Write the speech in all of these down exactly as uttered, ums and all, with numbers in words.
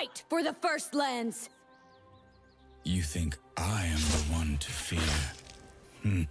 Fight for the First Lands! You think I am the one to fear? Hmm.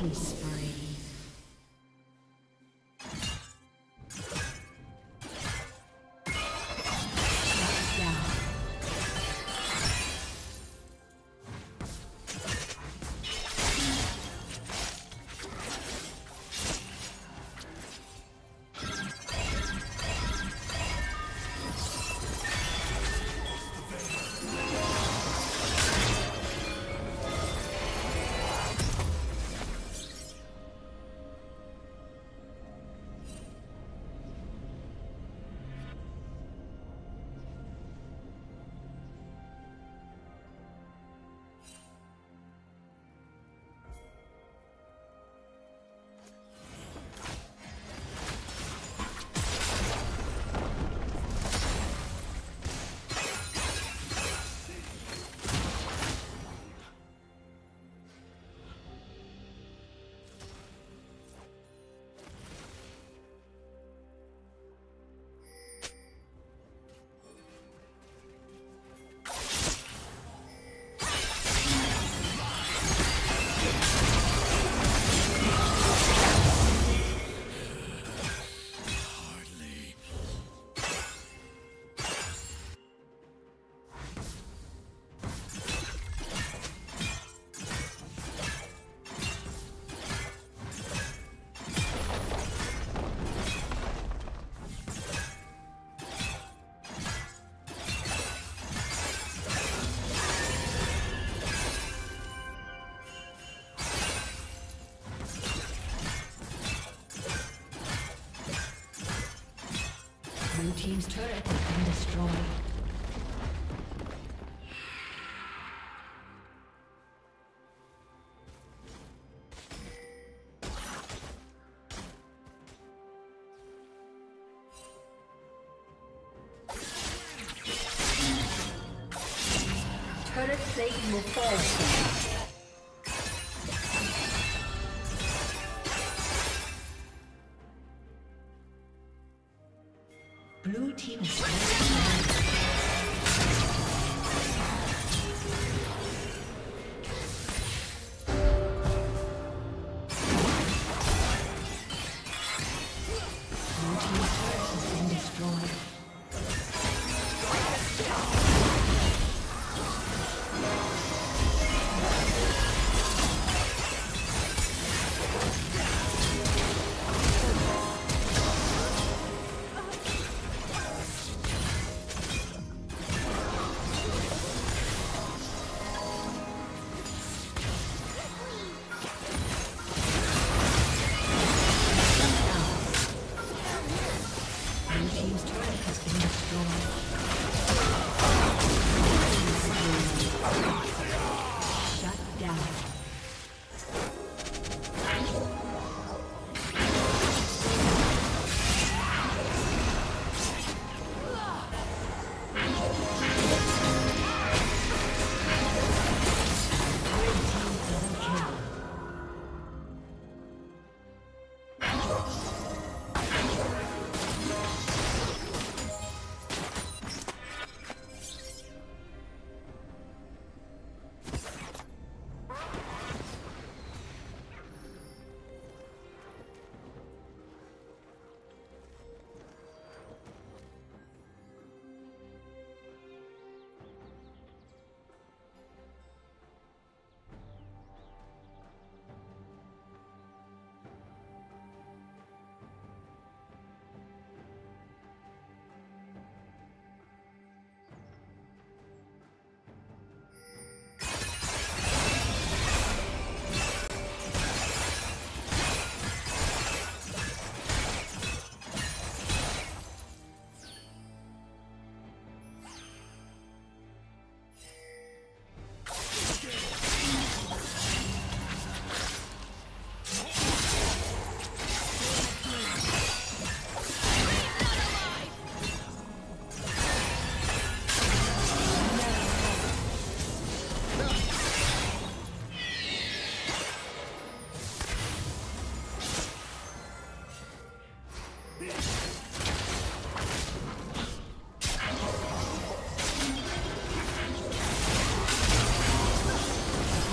Killing spree. Blue team's turret has been destroyed. Turret plate will fall. Blue team is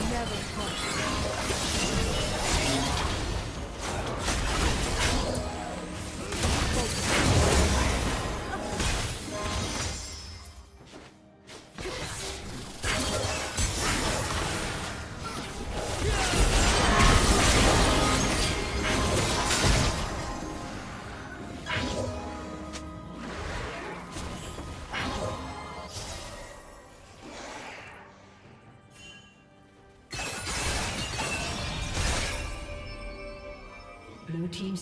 Never team's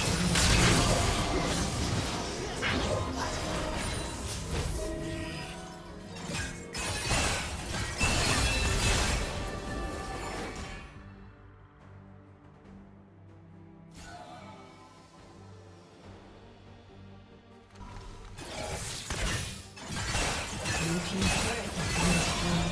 has been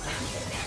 Let's go.